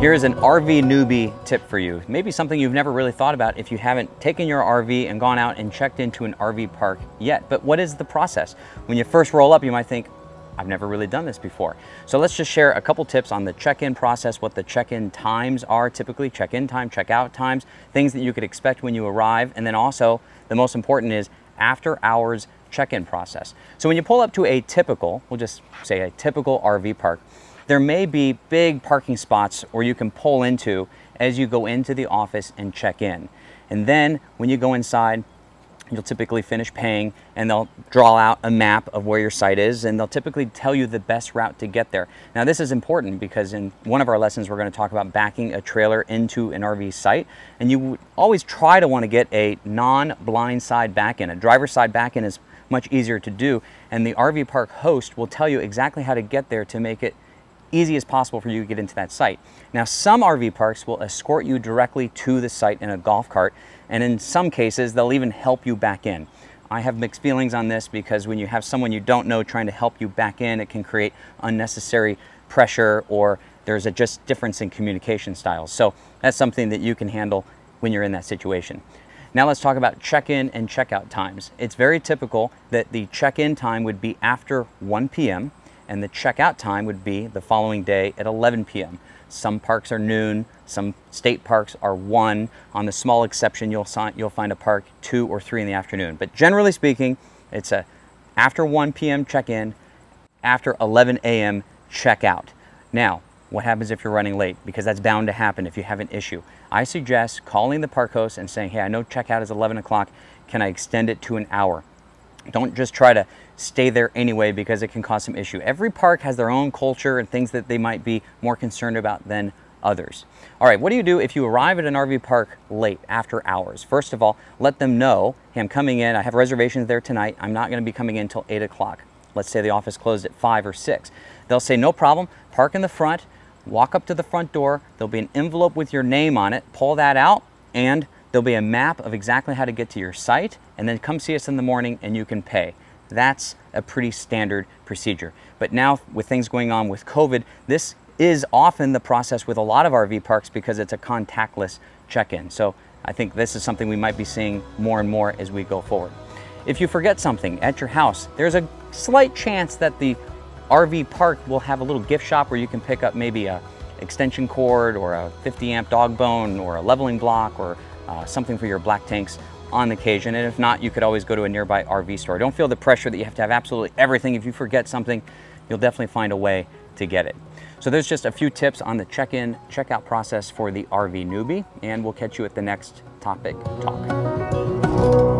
Here's an RV newbie tip for you. Maybe something you've never really thought about if you haven't taken your RV and gone out and checked into an RV park yet. But what is the process? When you first roll up, you might think, I've never really done this before. So let's just share a couple tips on the check-in process, what the check-in times are typically, check-in time, check-out times, things that you could expect when you arrive. And then also, the most important is after hours check-in process. So when you pull up to a typical, we'll just say a typical RV park, there may be big parking spots where you can pull into as you go into the office and check in. And then when you go inside, you'll typically finish paying and they'll draw out a map of where your site is, and they'll typically tell you the best route to get there. Now this is important because in one of our lessons, we're going to talk about backing a trailer into an RV site, and you would always try to want to get a non-blind side back in. A driver's side back in is much easier to do, and the RV park host will tell you exactly how to get there to make it easy as possible for you to get into that site. Now, some RV parks will escort you directly to the site in a golf cart, and in some cases, they'll even help you back in. I have mixed feelings on this because when you have someone you don't know trying to help you back in, it can create unnecessary pressure, or there's a just difference in communication styles. So that's something that you can handle when you're in that situation. Now let's talk about check-in and check-out times. It's very typical that the check-in time would be after 1 p.m. and the checkout time would be the following day at 11 p.m. Some parks are noon, some state parks are 1. On the small exception, you'll find a park 2 or 3 in the afternoon. But generally speaking, it's a after 1 p.m. check-in, after 11 a.m. checkout. Now, what happens if you're running late? Because that's bound to happen if you have an issue. I suggest calling the park host and saying, hey, I know checkout is 11 o'clock. Can I extend it to an hour? Don't just try to stay there anyway because it can cause some issue. Every park has their own culture and things that they might be more concerned about than others. All right, what do you do if you arrive at an RV park late after hours? First of all, let them know, hey, I'm coming in, I have reservations there tonight, I'm not going to be coming in until 8 o'clock. Let's say the office closed at 5 or 6. They'll say, no problem, park in the front, walk up to the front door, there'll be an envelope with your name on it, pull that out, and there'll be a map of exactly how to get to your site, and then come see us in the morning and you can pay. That's a pretty standard procedure. But now with things going on with COVID, this is often the process with a lot of RV parks because it's a contactless check-in. So I think this is something we might be seeing more and more as we go forward. If you forget something at your house, there's a slight chance that the RV park will have a little gift shop where you can pick up maybe a extension cord or a 50 amp dog bone or a leveling block or something for your black tanks on occasion, and if not, you could always go to a nearby RV store. Don't feel the pressure that you have to have absolutely everything. If you forget something, you'll definitely find a way to get it. So there's just a few tips on the check-in, check-out process for the RV newbie, and we'll catch you at the next Topic Talk.